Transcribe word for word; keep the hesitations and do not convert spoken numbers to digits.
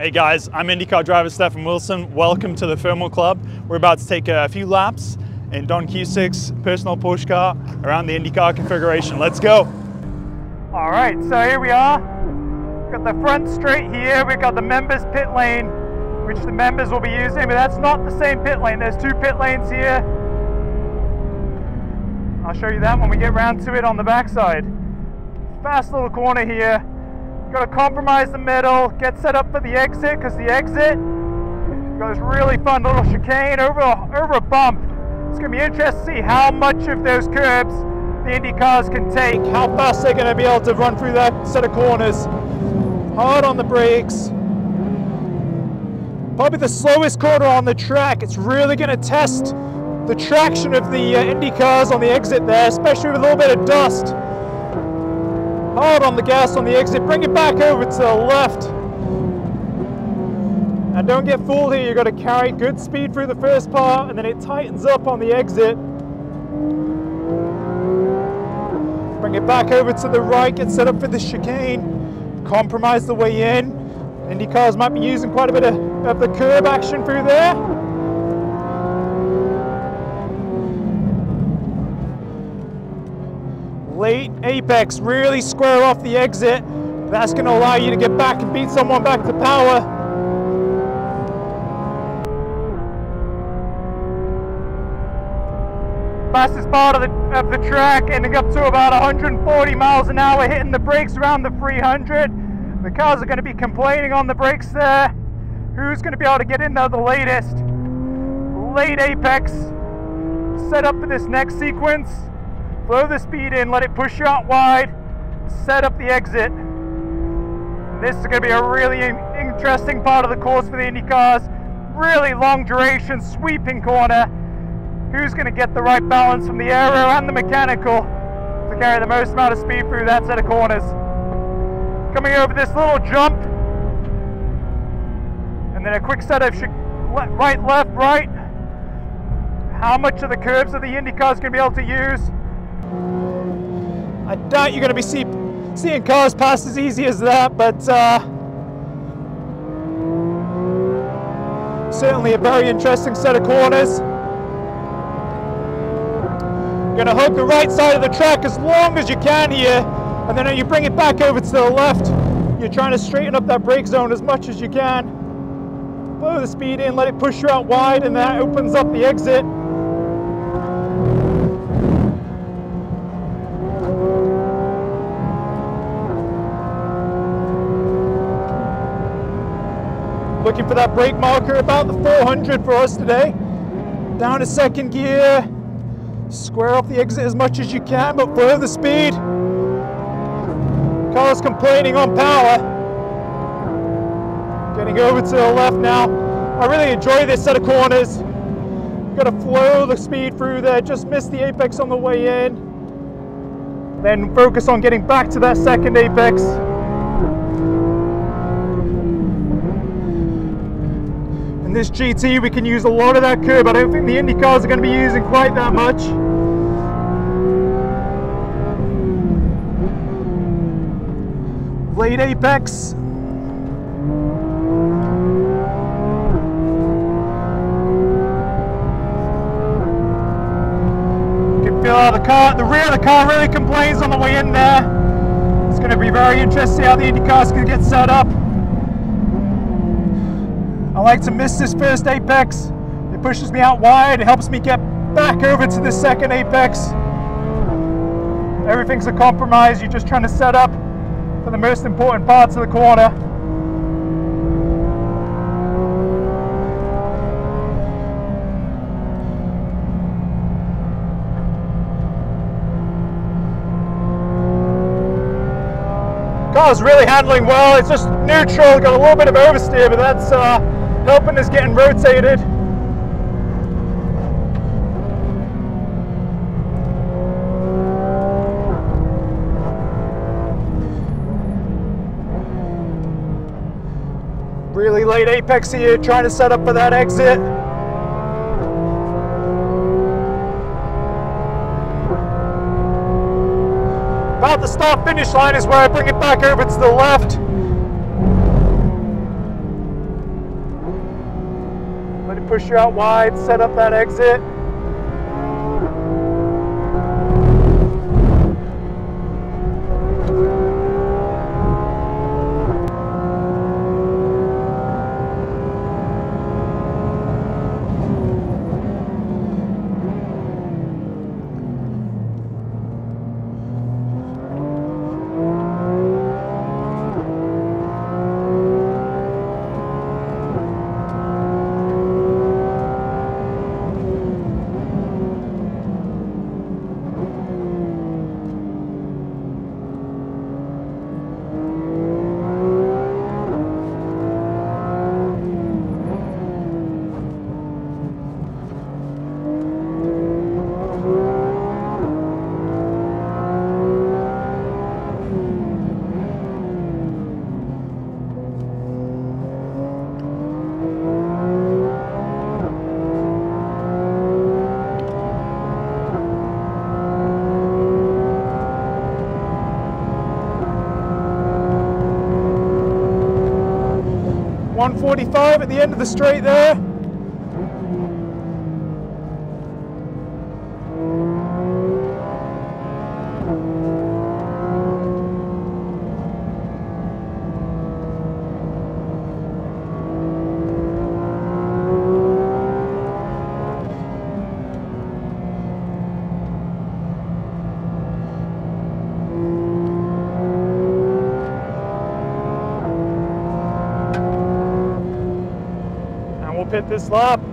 Hey guys, I'm IndyCar driver Stefan Wilson. Welcome to the Thermal Club. We're about to take a few laps in Don Q six personal Porsche car around the IndyCar configuration. Let's go. All right, so here we are. We've got the front straight here. We've got the members pit lane, which the members will be using, but that's not the same pit lane. There's two pit lanes here. I'll show you that when we get round to it on the backside. Fast little corner here. Got to compromise the middle, get set up for the exit, because the exit goes really fun little chicane over a, over a bump. It's going to be interesting to see how much of those curbs the Indy cars can take, how fast they're going to be able to run through that set of corners. Hard on the brakes. Probably the slowest corner on the track. It's really going to test the traction of the uh, Indy cars on the exit there, especially with a little bit of dust. Hard on the gas on the exit, bring it back over to the left. And don't get fooled here, you've got to carry good speed through the first part and then it tightens up on the exit. Bring it back over to the right, get set up for the chicane, compromise the way in. Indy cars might be using quite a bit of, of the curb action through there. Late apex, really square off the exit. That's going to allow you to get back and beat someone back to power. Fastest part of the, of the track, ending up to about one hundred forty miles an hour, hitting the brakes around the three hundred. The cars are going to be complaining on the brakes there. Who's going to be able to get in there the latest? Late apex, set up for this next sequence. Blow the speed in, let it push you out wide, set up the exit. This is going to be a really interesting part of the course for the Indy cars. Really long duration, sweeping corner. Who's going to get the right balance from the aero and the mechanical to carry the most amount of speed through that set of corners? Coming over this little jump, and then a quick set of right, left, right. How much of the curves of the Indy cars going to be able to use? I doubt you're going to be see, seeing cars pass as easy as that, but uh, certainly a very interesting set of corners. Going to hug the right side of the track as long as you can here, and then you bring it back over to the left. You're trying to straighten up that brake zone as much as you can. Blow the speed in, let it push you out wide, and that opens up the exit. Looking for that brake marker about the four hundred for us today. Down to second gear. Square off the exit as much as you can, but blow the speed. Car's complaining on power. Getting over to the left now. I really enjoy this set of corners. Got to flow the speed through there. Just missed the apex on the way in. Then focus on getting back to that second apex. In this G T, we can use a lot of that curb. I don't think the Indy cars are going to be using quite that much. Late apex. You can feel how the car, the rear of the car really complains on the way in there. It's going to be very interesting how the Indy cars can get set up. I like to miss this first apex. It pushes me out wide. It helps me get back over to the second apex. Everything's a compromise. You're just trying to set up for the most important parts of the corner. Car's really handling well. It's just neutral. Got a little bit of oversteer, but that's uh, helping is getting rotated. Really late apex here, trying to set up for that exit. About the start finish line is where I bring it back over to the left. push you out wide, set up that exit. one forty-five at the end of the straight there. Pit this lap.